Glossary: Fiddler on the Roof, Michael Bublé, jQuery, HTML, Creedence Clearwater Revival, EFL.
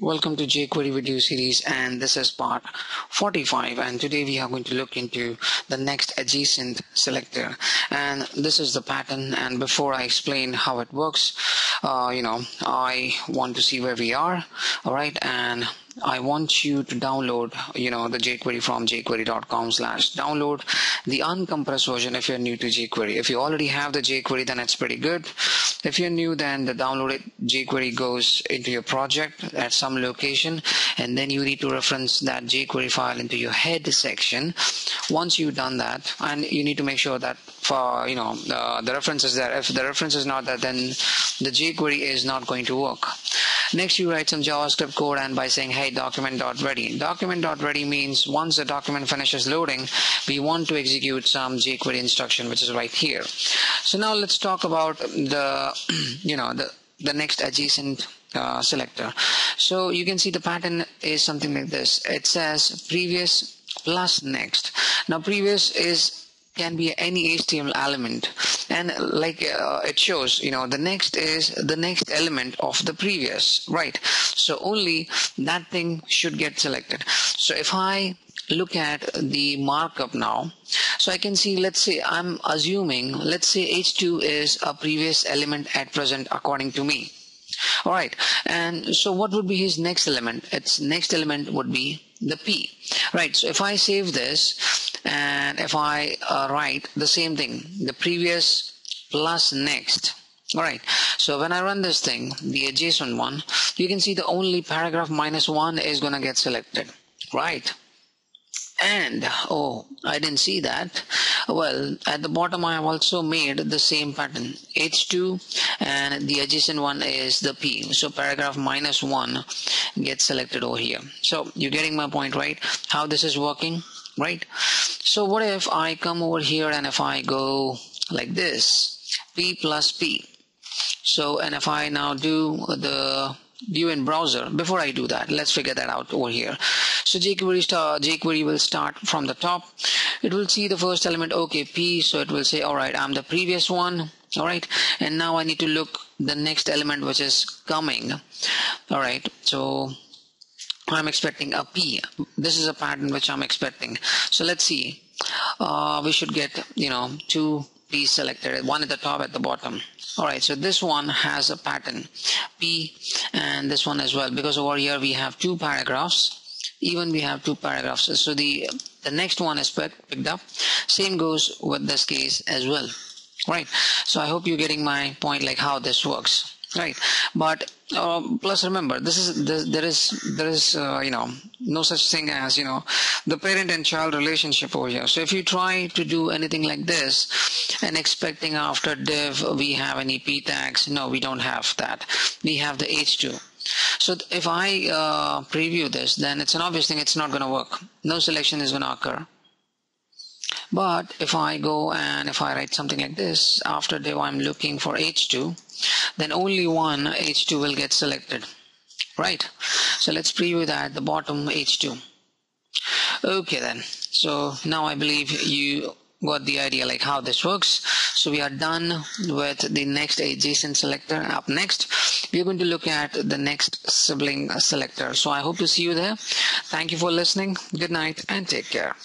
Welcome to jQuery video series, and this is part 45, and today we are going to look into the next adjacent selector. And this is the pattern, and before I explain how it works, I want to see where we are. All right, and I want you to download the jQuery from jQuery.com/download, the uncompressed version if you're new to jQuery. If you already have the jQuery, then it's pretty good. If you're new, then the downloaded jQuery goes into your project at some location, and then you need to reference that jQuery file into your head section. Once you've done that, and you need to make sure that for the reference is there. If the reference is not there, then the jQuery is not going to work. Next, you write some JavaScript code, and by saying, hey, document.ready. Document.ready means once the document finishes loading, we want to execute some jQuery instruction, which is right here. So now let's talk about the next adjacent selector. So you can see the pattern is something like this. It says previous plus next. Now previous can be any HTML element, and like it shows, the next is the next element of the previous, right? So only that thing should get selected. So if I look at the markup now, so I can see, let's say I'm assuming, let's say h2 is a previous element at present according to me. All right, and so what would be his next element? Its next element would be the p, right? So if I save this, and if I write the same thing, the previous plus next, all right, so when I run this thing, the adjacent one, you can see the only paragraph -1 is gonna get selected, right? And oh, I didn't see that. Well, at the bottom I have also made the same pattern, h2, and the adjacent one is the p, so paragraph -1 gets selected over here. So you're getting my point, right, how this is working, right? So what if I come over here, and if I go like this, p plus p, so, and if I now do the view in browser, before I do that, let's figure that out over here. So jQuery will start from the top. It will see the first element, okay, p, so it will say, all right, I'm the previous one, all right, and now I need to look the next element which is coming. All right, so I'm expecting a p. This is a pattern which I'm expecting. So let's see, we should get 2 p selected, one at the top, at the bottom. All right, so this one has a pattern p, and this one as well, because over here we have 2 paragraphs. Even we have 2 paragraphs, so the next one is picked up. Same goes with this case as well, right? So I hope you're getting my point, like how this works, right? But plus remember, there is no such thing as the parent and child relationship over here. So if you try to do anything like this and expecting after div we have any p tags, no, we don't have that. We have the h2. So if I preview this, then it's an obvious thing, it's not going to work. No selection is going to occur. But if I go and if I write something like this, after div I'm looking for h2, then only one h2 will get selected, right? So let's preview that at the bottom, h2. Okay then, so now I believe you got the idea like how this works. So we are done with the next adjacent selector. Up next, we're going to look at the next sibling selector. So I hope to see you there. Thank you for listening. Good night and take care.